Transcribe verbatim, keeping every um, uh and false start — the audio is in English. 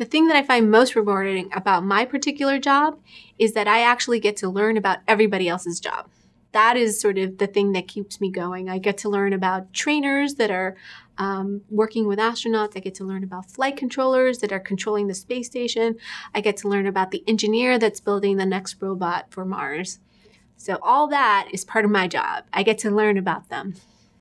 The thing that I find most rewarding about my particular job is that I actually get to learn about everybody else's job. That is sort of the thing that keeps me going. I get to learn about trainers that are um, working with astronauts. I get to learn about flight controllers that are controlling the space station. I get to learn about the engineer that's building the next robot for Mars. So all that is part of my job. I get to learn about them.